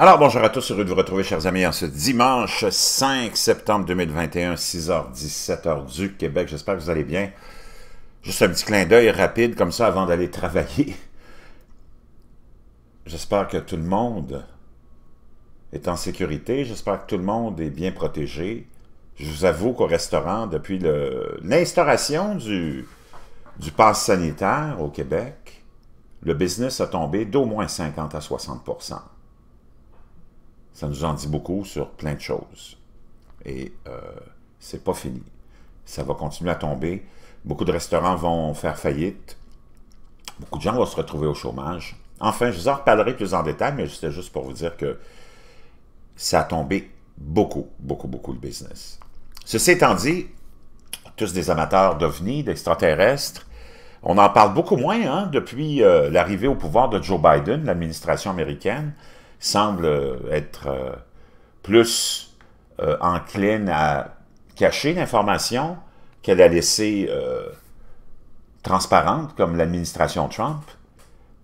Alors, bonjour à tous, heureux de vous retrouver, chers amis, en ce dimanche 5 septembre 2021, 6h17, heure du Québec. J'espère que vous allez bien. Juste un petit clin d'œil rapide, comme ça, avant d'aller travailler. J'espère que tout le monde est en sécurité. J'espère que tout le monde est bien protégé. Je vous avoue qu'au restaurant, depuis l'instauration du pass sanitaire au Québec, le business a tombé d'au moins 50 à 60 %. Ça nous en dit beaucoup sur plein de choses. Et c'est pas fini. Ça va continuer à tomber. Beaucoup de restaurants vont faire faillite. Beaucoup de gens vont se retrouver au chômage. Enfin, je vous en reparlerai plus en détail, mais c'était juste pour vous dire que ça a tombé beaucoup, beaucoup, beaucoup le business. Ceci étant dit, tous des amateurs d'OVNI, d'extraterrestres, on en parle beaucoup moins hein, depuis l'arrivée au pouvoir de Joe Biden, l'administration américaine. Semble être plus encline à cacher l'information qu'elle a laissée transparente, comme l'administration Trump.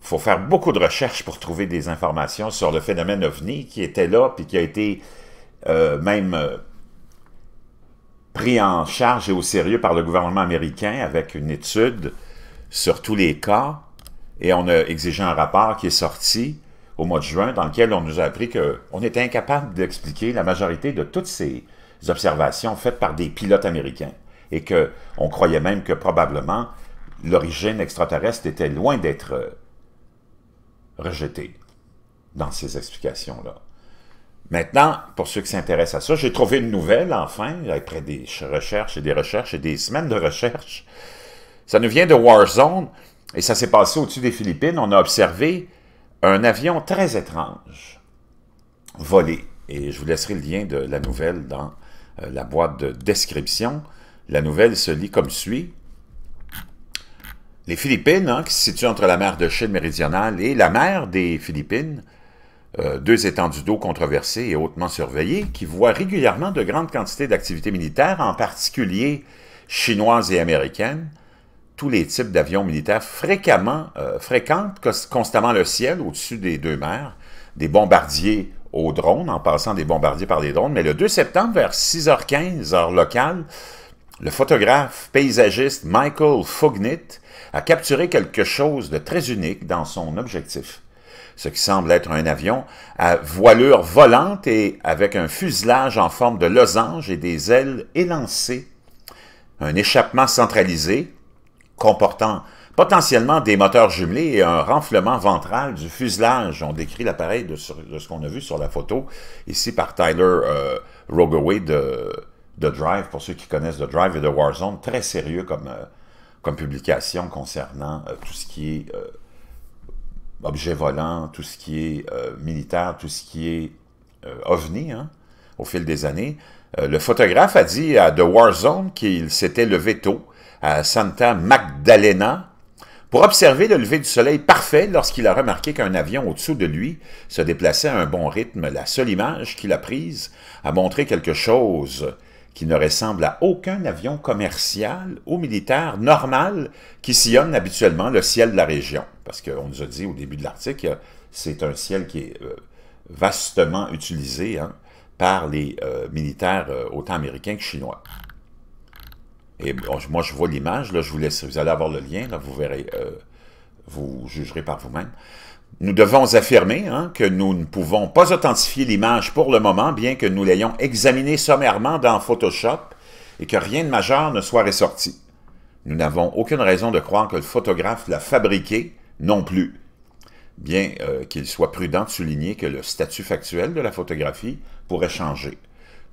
Il faut faire beaucoup de recherches pour trouver des informations sur le phénomène OVNI qui était là, puis qui a été même pris en charge et au sérieux par le gouvernement américain avec une étude sur tous les cas. Et on a exigé un rapport qui est sorti au mois de juin, dans lequel on nous a appris qu'on était incapable d'expliquer la majorité de toutes ces observations faites par des pilotes américains, et qu'on croyait même que probablement l'origine extraterrestre était loin d'être rejetée dans ces explications-là. Maintenant, pour ceux qui s'intéressent à ça, j'ai trouvé une nouvelle, enfin, après des recherches et des recherches et des semaines de recherches. Ça nous vient de War Zone, et ça s'est passé au-dessus des Philippines. On a observé un avion très étrange, volé. Et je vous laisserai le lien de la nouvelle dans la boîte de description. La nouvelle se lit comme suit. Les Philippines, hein, qui se situent entre la mer de Chine méridionale et la mer des Philippines, deux étendues d'eau controversées et hautement surveillées, qui voient régulièrement de grandes quantités d'activités militaires, en particulier chinoises et américaines. Tous les types d'avions militaires fréquentent constamment le ciel au-dessus des deux mers, des bombardiers aux drones, en passant des bombardiers par les drones. Mais le 2 septembre, vers 6h15, heure locale, le photographe paysagiste Michael Fugnit a capturé quelque chose de très unique dans son objectif. Ce qui semble être un avion à voilure volante et avec un fuselage en forme de losange et des ailes élancées. Un échappement centralisé, comportant potentiellement des moteurs jumelés et un renflement ventral du fuselage. On décrit l'appareil de ce qu'on a vu sur la photo, ici par Tyler Rogoway de Drive, pour ceux qui connaissent The Drive et The War Zone, très sérieux comme publication concernant tout ce qui est objet volant, tout ce qui est militaire, tout ce qui est OVNI, hein, au fil des années. Le photographe a dit à The War Zone qu'il s'était levé tôt, à Santa Magdalena, pour observer le lever du soleil parfait lorsqu'il a remarqué qu'un avion au-dessous de lui se déplaçait à un bon rythme. La seule image qu'il a prise a montré quelque chose qui ne ressemble à aucun avion commercial ou militaire normal qui sillonne habituellement le ciel de la région. Parce qu'on nous a dit au début de l'article, c'est un ciel qui est vastement utilisé hein, par les militaires autant américains que chinois. Et bon, moi, je vois l'image, là, je vous laisse, vous allez avoir le lien, là, vous verrez, vous jugerez par vous-même. Nous devons affirmer hein, que nous ne pouvons pas authentifier l'image pour le moment, bien que nous l'ayons examinée sommairement dans Photoshop et que rien de majeur ne soit ressorti. Nous n'avons aucune raison de croire que le photographe l'a fabriqué non plus, bien qu'il soit prudent de souligner que le statut factuel de la photographie pourrait changer.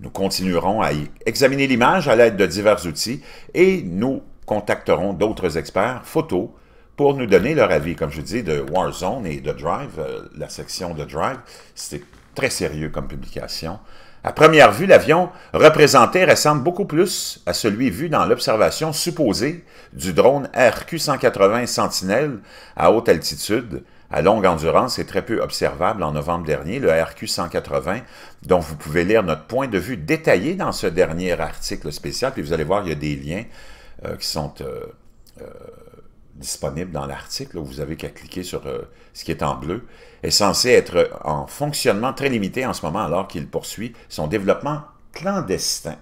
Nous continuerons à examiner l'image à l'aide de divers outils et nous contacterons d'autres experts photos pour nous donner leur avis. Comme je vous dis, de War Zone et de Drive, la section de Drive, c'était très sérieux comme publication. À première vue, l'avion représenté ressemble beaucoup plus à celui vu dans l'observation supposée du drone RQ-180 Sentinel à haute altitude. À longue endurance et très peu observable en novembre dernier, le RQ-180, dont vous pouvez lire notre point de vue détaillé dans ce dernier article spécial. Puis vous allez voir, il y a des liens qui sont disponible dans l'article, vous avez qu'à cliquer sur ce qui est en bleu, est censé être en fonctionnement très limité en ce moment alors qu'il poursuit son développement clandestin.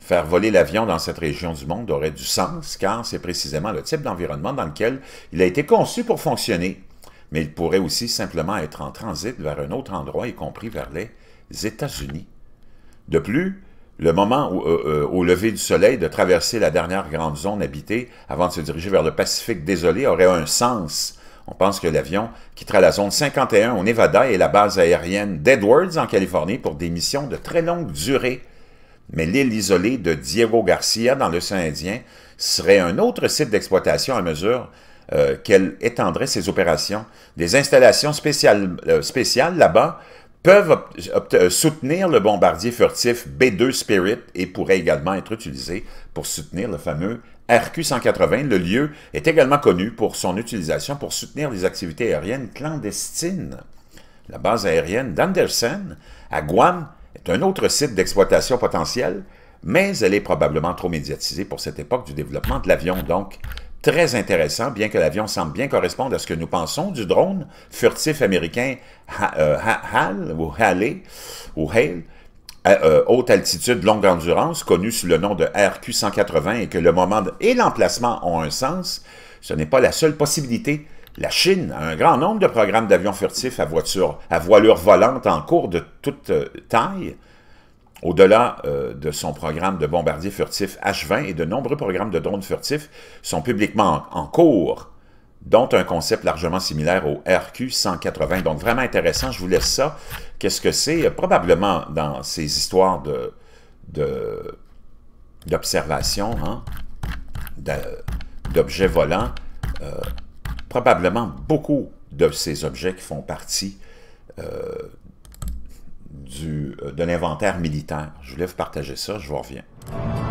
Faire voler l'avion dans cette région du monde aurait du sens, car c'est précisément le type d'environnement dans lequel il a été conçu pour fonctionner. Mais il pourrait aussi simplement être en transit vers un autre endroit, y compris vers les États-Unis. De plus, le moment où, au lever du soleil de traverser la dernière grande zone habitée avant de se diriger vers le Pacifique désolé aurait un sens. On pense que l'avion quittera la zone 51 au Nevada et la base aérienne d'Edwards en Californie pour des missions de très longue durée. Mais l'île isolée de Diego Garcia dans l'océan Indien serait un autre site d'exploitation à mesure qu'elle étendrait ses opérations. Des installations spéciales là-bas peuvent soutenir le bombardier furtif B2 Spirit et pourraient également être utilisés pour soutenir le fameux RQ-180. Le lieu est également connu pour son utilisation pour soutenir les activités aériennes clandestines. La base aérienne d'Anderson à Guam est un autre site d'exploitation potentielle, mais elle est probablement trop médiatisée pour cette époque du développement de l'avion, donc très intéressant, bien que l'avion semble bien correspondre à ce que nous pensons du drone furtif américain Hale, à haute altitude, longue endurance, connu sous le nom de RQ-180 et que le moment et l'emplacement ont un sens. Ce n'est pas la seule possibilité. La Chine a un grand nombre de programmes d'avions furtifs à voilure volante en cours de toute taille. Au-delà de son programme de bombardier furtif H20 et de nombreux programmes de drones furtifs sont publiquement en cours, dont un concept largement similaire au RQ-180. Donc vraiment intéressant, je vous laisse ça. Qu'est-ce que c'est? Probablement dans ces histoires d'observation, hein, d'objets volants, probablement beaucoup de ces objets qui font partie de l'inventaire militaire. Je voulais vous partager ça, je vous reviens.